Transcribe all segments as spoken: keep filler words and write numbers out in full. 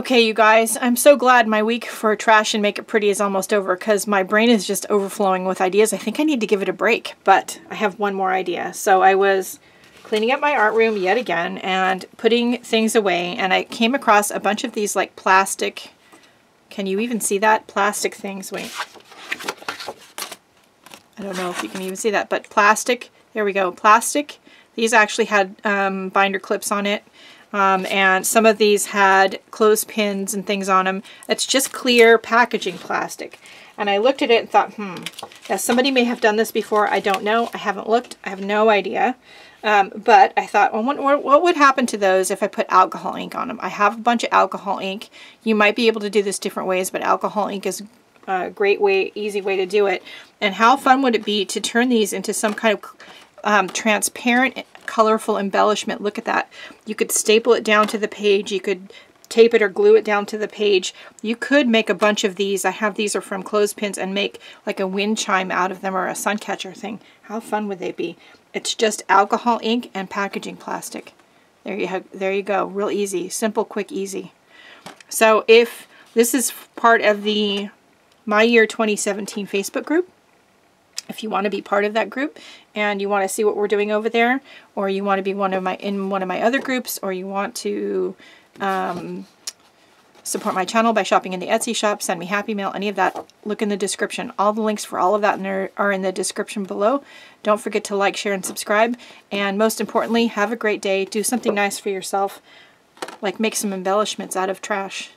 Okay, you guys, I'm so glad my week for trash and Make It Pretty is almost over because my brain is just overflowing with ideas. I think I need to give it a break, but I have one more idea. So I was cleaning up my art room yet again and putting things away, and I came across a bunch of these like plastic, can you even see that? Plastic things, wait. I don't know if you can even see that, but plastic, there we go, plastic. These actually had um, binder clips on it. Um, and some of these had clothespins and things on them. It's just clear packaging plastic. And I looked at it and thought, hmm, now somebody may have done this before. I don't know. I haven't looked. I have no idea. Um, but I thought, well, what, what would happen to those if I put alcohol ink on them? I have a bunch of alcohol ink. You might be able to do this different ways, but alcohol ink is a great way, easy way to do it. And how fun would it be to turn these into some kind of um, transparent colorful embellishment. Look at that. You could staple it down to the page. You could tape it or glue it down to the page. You could make a bunch of these. I have these are from clothespins and make like a wind chime out of them or a sun catcher thing. How fun would they be? It's just alcohol ink and packaging plastic. There you have, there you go. Real easy. Simple, quick, easy. So if this is part of the My Year twenty seventeen Facebook group, if you want to be part of that group and you want to see what we're doing over there, or you want to be one of my in one of my other groups, or you want to um, support my channel by shopping in the Etsy shop, send me happy mail, any of that, look in the description. All the links for all of that are in the description below. Don't forget to like, share, and subscribe. And most importantly, have a great day. Do something nice for yourself. Like make some embellishments out of trash.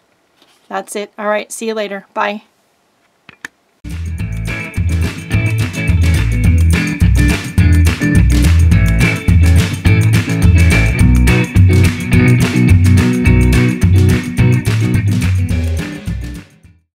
That's it. All right. See you later. Bye.